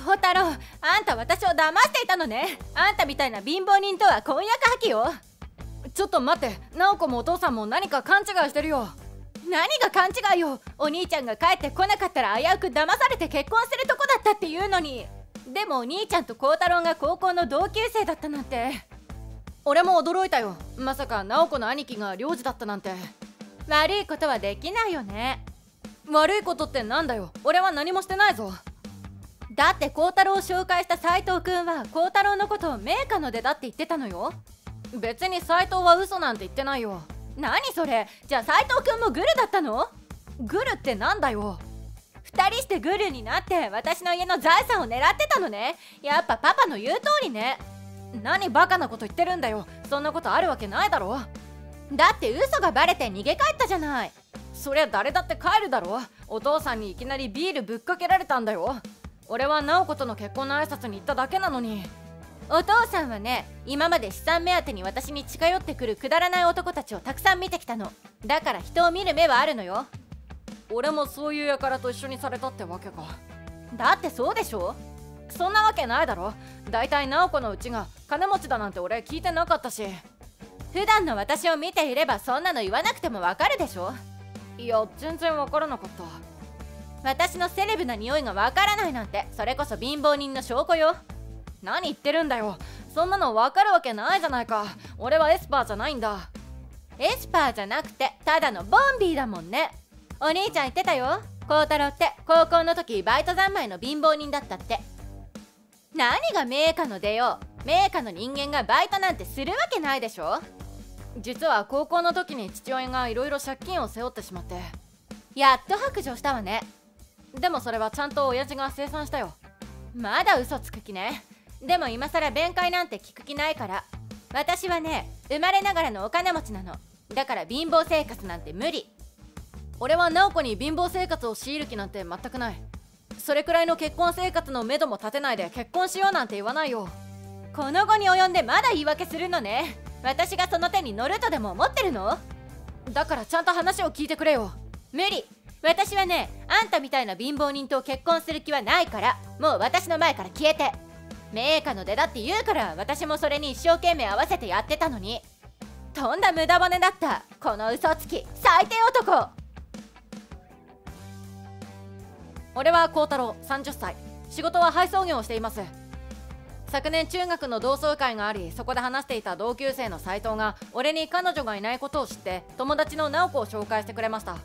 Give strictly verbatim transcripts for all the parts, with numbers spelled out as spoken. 光太郎、あんた私を騙していたのね。あんたみたいな貧乏人とは婚約破棄よ。ちょっと待って、直子もお父さんも何か勘違いしてるよ。何が勘違いよ。お兄ちゃんが帰ってこなかったら危うく騙されて結婚するとこだったっていうのに。でもお兄ちゃんと光太郎が高校の同級生だったなんて俺も驚いたよ。まさか直子の兄貴が領事だったなんて。悪いことはできないよね。悪いことってなんだよ。俺は何もしてないぞ。だって光太郎を紹介した斉藤君は光太郎のことを名家の出だって言ってたのよ。別に斉藤は嘘なんて言ってないよ。何それ。じゃあ斉藤君もグルだったの？グルってなんだよ。ふたりしてグルになって私の家の財産を狙ってたのね。やっぱパパの言う通りね。何バカなこと言ってるんだよ。そんなことあるわけないだろ。だって嘘がバレて逃げ帰ったじゃない。そりゃ誰だって帰るだろ。お父さんにいきなりビールぶっかけられたんだよ。俺は直子との結婚の挨拶に行っただけなのに。お父さんはね、今まで資産目当てに私に近寄ってくるくだらない男たちをたくさん見てきたの。だから人を見る目はあるのよ。俺もそういう輩と一緒にされたってわけか。だってそうでしょ。そんなわけないだろ。だいたい直子のうちが金持ちだなんて俺聞いてなかったし。普段の私を見ていればそんなの言わなくてもわかるでしょ。いや全然わからなかった。私のセレブな匂いがわからないなんてそれこそ貧乏人の証拠よ。何言ってるんだよ。そんなのわかるわけないじゃないか。俺はエスパーじゃないんだ。エスパーじゃなくてただのボンビーだもんね。お兄ちゃん言ってたよ。光太郎って高校の時バイト三昧の貧乏人だったって。何が名家の出よ。名家の人間がバイトなんてするわけないでしょ。実は高校の時に父親がいろいろ借金を背負ってしまってやっと白状したわね。でもそれはちゃんと親父が清算したよ。まだ嘘つく気ね。でも今さら弁解なんて聞く気ないから。私はね、生まれながらのお金持ちなの。だから貧乏生活なんて無理。俺は直子に貧乏生活を強いる気なんて全くない。それくらいの結婚生活のめども立てないで結婚しようなんて言わないよ。この後に及んでまだ言い訳するのね。私がその手に乗るとでも思ってるの？だからちゃんと話を聞いてくれよ。無理。私はね、あんたみたいな貧乏人と結婚する気はないから、もう私の前から消えて。名家の出だって言うから私もそれに一生懸命合わせてやってたのに。とんだ無駄骨だった。この嘘つき最低男。俺は光太郎、さんじゅっさい。仕事は配送業をしています。昨年中学の同窓会があり、そこで話していた同級生の斉藤が俺に彼女がいないことを知って友達の直子を紹介してくれました。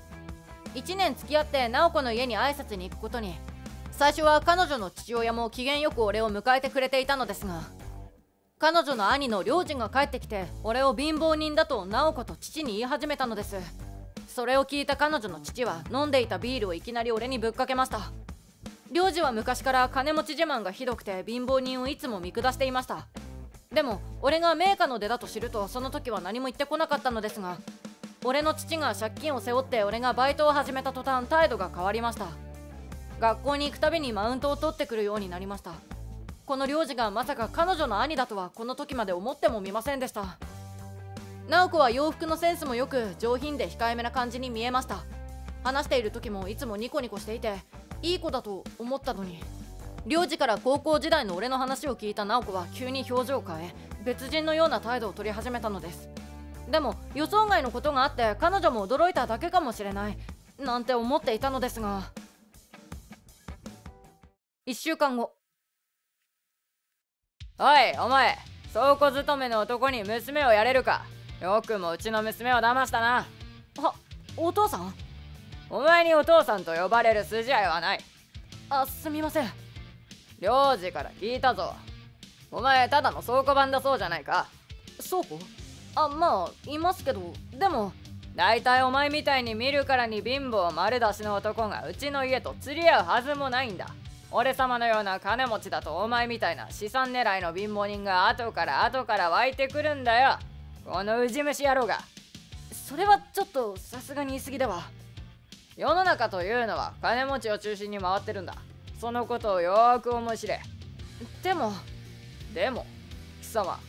いちねん付き合って直子の家に挨拶に行くことに。最初は彼女の父親も機嫌よく俺を迎えてくれていたのですが、彼女の兄の良人が帰ってきて俺を貧乏人だと直子と父に言い始めたのです。それを聞いた彼女の父は飲んでいたビールをいきなり俺にぶっかけました。良人は昔から金持ち自慢がひどくて貧乏人をいつも見下していました。でも俺が名家の出だと知るとその時は何も言ってこなかったのですが、俺の父が借金を背負って俺がバイトを始めた途端態度が変わりました。学校に行くたびにマウントを取ってくるようになりました。この良次がまさか彼女の兄だとはこの時まで思ってもみませんでした。直子は洋服のセンスもよく上品で控えめな感じに見えました。話している時もいつもニコニコしていていい子だと思ったのに、良次から高校時代の俺の話を聞いた直子は急に表情を変え別人のような態度を取り始めたのです。でも予想外のことがあって彼女も驚いただけかもしれないなんて思っていたのですが、いっしゅうかんご。おいお前、倉庫勤めの男に娘をやれるか。よくもうちの娘を騙したな。は、お父さん？お前にお父さんと呼ばれる筋合いはない。あ、すみません。領事から聞いたぞ。お前ただの倉庫番だそうじゃないか。倉庫？あ、まあいますけど。でも大体お前みたいに見るからに貧乏丸出しの男がうちの家と釣り合うはずもないんだ。俺様のような金持ちだとお前みたいな資産狙いの貧乏人が後から後から湧いてくるんだよ。このウジ虫野郎が。それはちょっとさすがに言い過ぎでは。世の中というのは金持ちを中心に回ってるんだ。そのことをよーく思い知れ。でもでも貴様、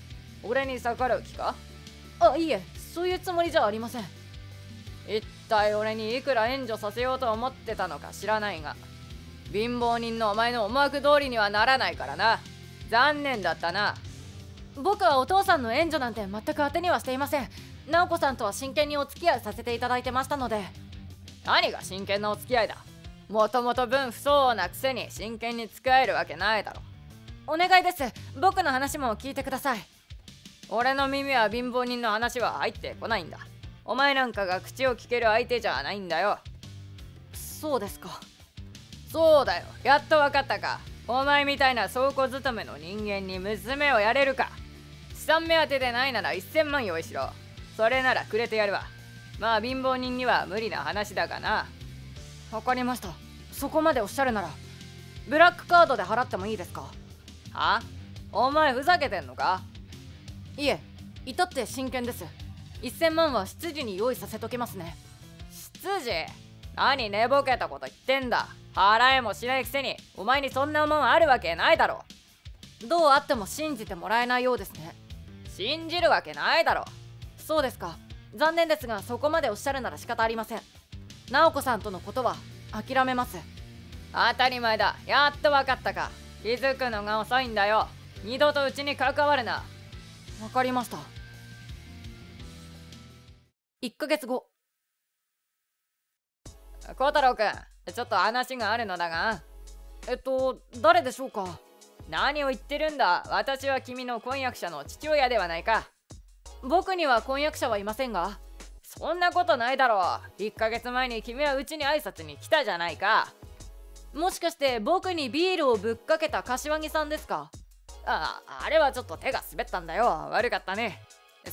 俺に逆らう気か？あ、いいえ、そういうつもりじゃありません。一体俺にいくら援助させようと思ってたのか知らないが、貧乏人のお前の思惑通りにはならないからな。残念だったな。僕はお父さんの援助なんて全く当てにはしていません。直子さんとは真剣にお付き合いさせていただいてましたので。何が真剣なお付き合いだ。もともと分不相応なくせに真剣に使えるわけないだろ。お願いです、僕の話も聞いてください。俺の耳は貧乏人の話は入ってこないんだ。お前なんかが口を聞ける相手じゃないんだよ。そうですか。そうだよ、やっと分かったか。お前みたいな倉庫勤めの人間に娘をやれるか。資産目当てでないならいっせんまん用意しろ。それならくれてやるわ。まあ貧乏人には無理な話だがな。わかりました。そこまでおっしゃるならブラックカードで払ってもいいですか。はあ？お前ふざけてんのか。いえ、至って真剣です。いっせんまんは執事に用意させときますね。執事？何寝ぼけたこと言ってんだ。払えもしないくせにお前にそんなもんあるわけないだろ。どうあっても信じてもらえないようですね。信じるわけないだろ。そうですか。残念ですがそこまでおっしゃるなら仕方ありません。直子さんとのことは諦めます。当たり前だ。やっと分かったか。気づくのが遅いんだよ。二度とうちに関わるな。わかりました。いっかげつご。小太郎くん、ちょっと話があるのだが。えっと誰でしょうか。何を言ってるんだ。私は君の婚約者の父親ではないか。僕には婚約者はいませんが。そんなことないだろう。いっかげつまえに君はうちに挨拶に来たじゃないか。もしかして僕にビールをぶっかけた柏木さんですか。ああ、あれはちょっと手が滑ったんだよ。悪かったね。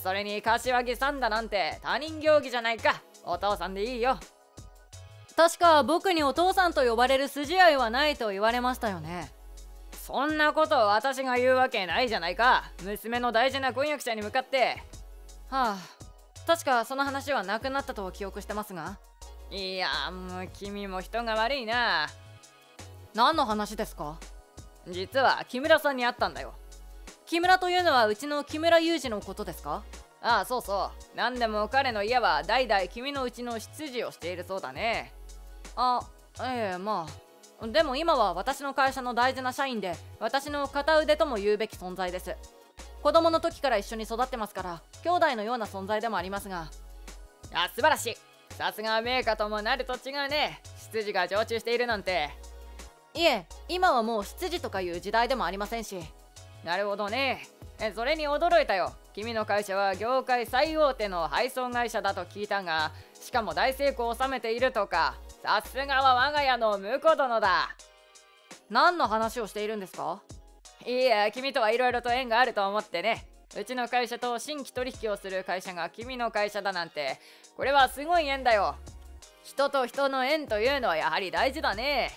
それに柏木さんだなんて他人行儀じゃないか。お父さんでいいよ。確か僕にお父さんと呼ばれる筋合いはないと言われましたよね。そんなことを私が言うわけないじゃないか。娘の大事な婚約者に向かって。はあ、確かその話はなくなったと記憶してますが。いや、もう君も人が悪いな。何の話ですか。実は木村さんに会ったんだよ。木村というのはうちの木村裕二のことですか。ああ、そうそう。何でも彼の家は代々君のうちの執事をしているそうだね。あ、ええ、まあでも今は私の会社の大事な社員で、私の片腕とも言うべき存在です。子供の時から一緒に育ってますから兄弟のような存在でもありますが。あ、素晴らしい。さすが名家ともなると違うね。執事が常駐しているなんて。いえ、今はもう執事とかいう時代でもありませんし。なるほどね。え、それに驚いたよ。君の会社は業界最大手の配送会社だと聞いたが、しかも大成功を収めているとか。さすがは我が家の婿殿だ。何の話をしているんですか。いいや、君とはいろいろと縁があると思ってね。うちの会社と新規取引をする会社が君の会社だなんて、これはすごい縁だよ。人と人の縁というのはやはり大事だね。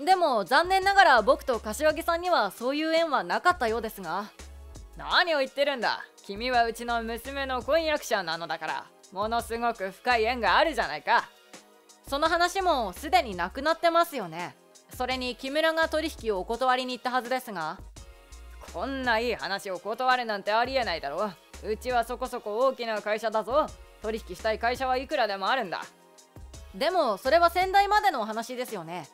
でも残念ながら僕と柏木さんにはそういう縁はなかったようですが。何を言ってるんだ。君はうちの娘の婚約者なのだから、ものすごく深い縁があるじゃないか。その話もすでになくなってますよね。それに木村が取引をお断りに行ったはずですが。こんないい話を断るなんてありえないだろう。うちはそこそこ大きな会社だぞ。取引したい会社はいくらでもあるんだ。でもそれは先代までのお話ですよね。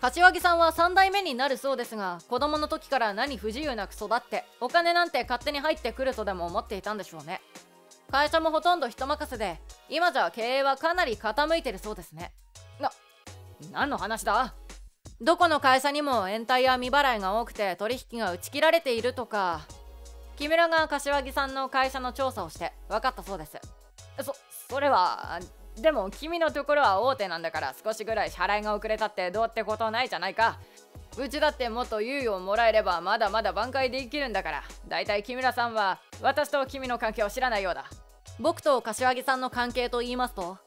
柏木さんはさんだいめになるそうですが、子供の時から何不自由なく育ってお金なんて勝手に入ってくるとでも思っていたんでしょうね。会社もほとんど人任せで、今じゃ経営はかなり傾いてるそうですね。な、何の話だ。どこの会社にも延滞や未払いが多くて取引が打ち切られているとか。木村が柏木さんの会社の調査をして分かったそうです。そ、それは…でも君のところは大手なんだから、少しぐらい支払いが遅れたってどうってことないじゃないか。うちだってもっと猶予をもらえればまだまだ挽回できるんだから。だいたい木村さんは私と君の関係を知らないようだ。僕と柏木さんの関係と言いますと、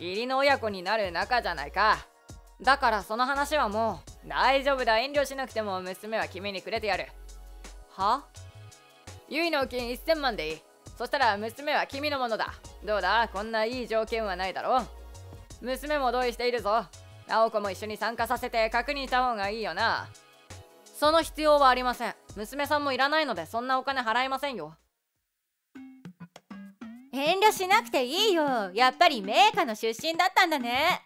義理の親子になる仲じゃないか。だからその話はもう大丈夫だ。遠慮しなくても娘は君にくれてやる。は？結納金いっせんまんでいい。そしたら娘は君のものだ。どうだ、こんないい条件はないだろう。娘も同意しているぞ。直子も一緒に参加させて確認した方がいいよな。その必要はありません。娘さんもいらないのでそんなお金払いませんよ。遠慮しなくていいよ。やっぱり名家の出身だったんだね。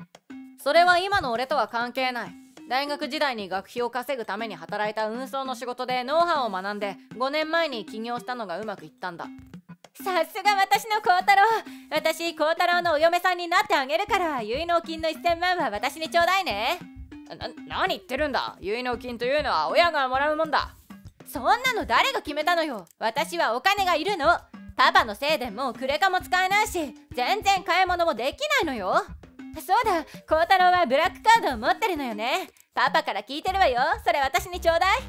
それは今の俺とは関係ない。大学時代に学費を稼ぐために働いた運送の仕事でノウハウを学んでごねんまえに起業したのがうまくいったんだ。さすが私の孝太郎。私孝太郎のお嫁さんになってあげるから、結納金のいっせんまんは私にちょうだいね。な、何言ってるんだ。結納金というのは親がもらうもんだ。そんなの誰が決めたのよ。私はお金がいるの。パパのせいでもうクレカも使えないし、全然買い物もできないのよ。そうだ、孝太郎はブラックカードを持ってるのよね。パパから聞いてるわよ。それ私にちょうだい。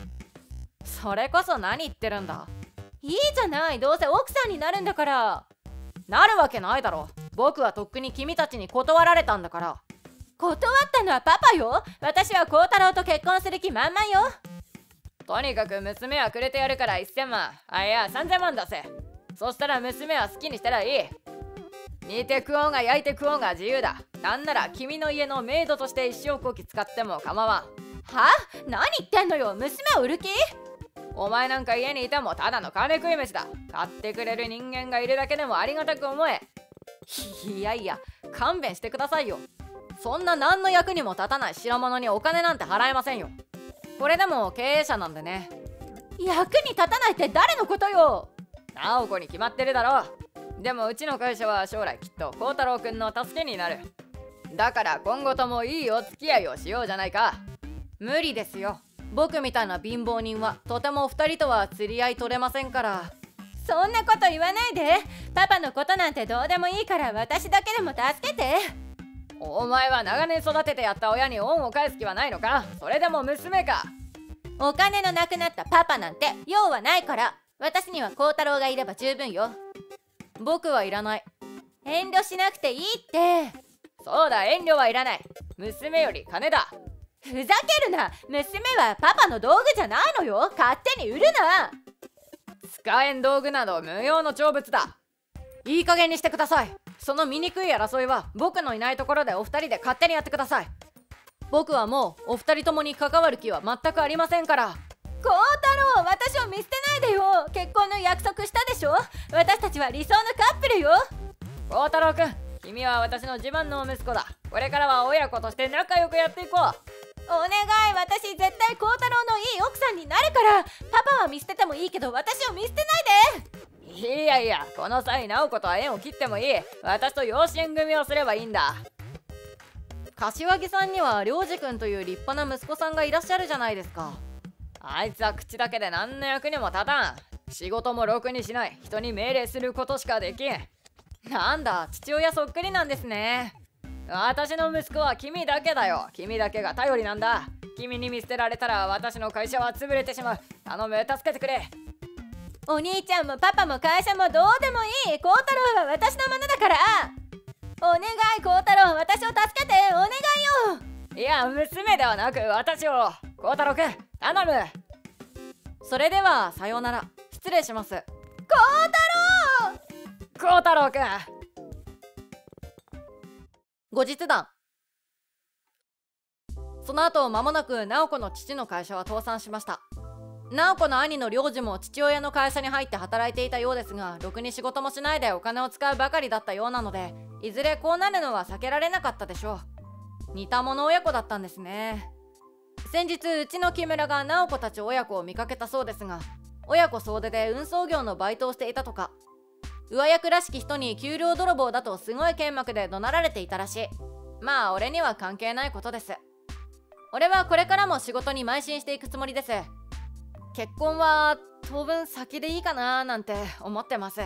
それこそ何言ってるんだ。いいじゃない、どうせ奥さんになるんだから。なるわけないだろ。僕はとっくに君たちに断られたんだから。断ったのはパパよ。私は孝太郎と結婚する気満々よ。とにかく娘はくれてやるからいっせんまん、あいやさんぜんまん出せ。そしたら娘は好きにしたらいい。煮て食おうが焼いて食おうが自由だ。なんなら君の家のメイドとして一生こき使っても構わん。は？何言ってんのよ。娘を売る気？お前なんか家にいてもただの金食い飯だ。買ってくれる人間がいるだけでもありがたく思え。いやいや、勘弁してくださいよ。そんな何の役にも立たない代物にお金なんて払えませんよ。これでも経営者なんでね。役に立たないって誰のことよ。直子に決まってるだろう。でもうちの会社は将来きっと孝太郎くんの助けになる。だから今後ともいいお付き合いをしようじゃないか。無理ですよ。僕みたいな貧乏人はとてもふたりとは釣り合い取れませんから。そんなこと言わないで。パパのことなんてどうでもいいから、私だけでも助けて。お前は長年育ててやった親に恩を返す気はないのか。それでも娘か。お金のなくなったパパなんて用はないから。私には孝太郎がいれば十分よ。僕はいらない。遠慮しなくていいって。そうだ、遠慮はいらない。娘より金だ。ふざけるな。娘はパパの道具じゃないのよ。勝手に売るな。使えん道具など無用の長物だ。いい加減にしてください。その醜い争いは僕のいないところでお二人で勝手にやってください。僕はもうお二人ともに関わる気は全くありませんから。孝太郎、私を見捨てないでよ。結婚の約束したでしょ。私たちは理想のカップルよ。孝太郎くん、君は私の自慢の息子だ。これからは親子として仲良くやっていこう。お願い、私絶対孝太郎のいい奥さんになるから。パパは見捨ててもいいけど、私を見捨てないで。いやいや、この際直子とは縁を切ってもいい。私と養子縁組をすればいいんだ。柏木さんには良二君という立派な息子さんがいらっしゃるじゃないですか。あいつは口だけで何の役にも立たん。仕事もろくにしない。人に命令することしかできん。なんだ、父親そっくりなんですね。私の息子は君だけだよ。君だけが頼りなんだ。君に見捨てられたら私の会社は潰れてしまう。頼む、助けてくれ。お兄ちゃんもパパも会社もどうでもいい。孝太郎は私のものだから。お願い孝太郎、私を助けて。お願いよ。いや、娘ではなく私を。孝太郎くん、頼む。それではさようなら。失礼します。孝太郎、孝太郎くん。後日談。その後間もなく直子の父の会社は倒産しました。直子の兄の良二も父親の会社に入って働いていたようですが、ろくに仕事もしないでお金を使うばかりだったようなので、いずれこうなるのは避けられなかったでしょう。似た者親子だったんですね。先日うちの木村が直子たち親子を見かけたそうですが、親子総出で運送業のバイトをしていたとか、上役らしき人に給料泥棒だとすごい剣幕で怒鳴られていたらしい。まあ俺には関係ないことです。俺はこれからも仕事に邁進していくつもりです。結婚は当分先でいいかなーなんて思ってます。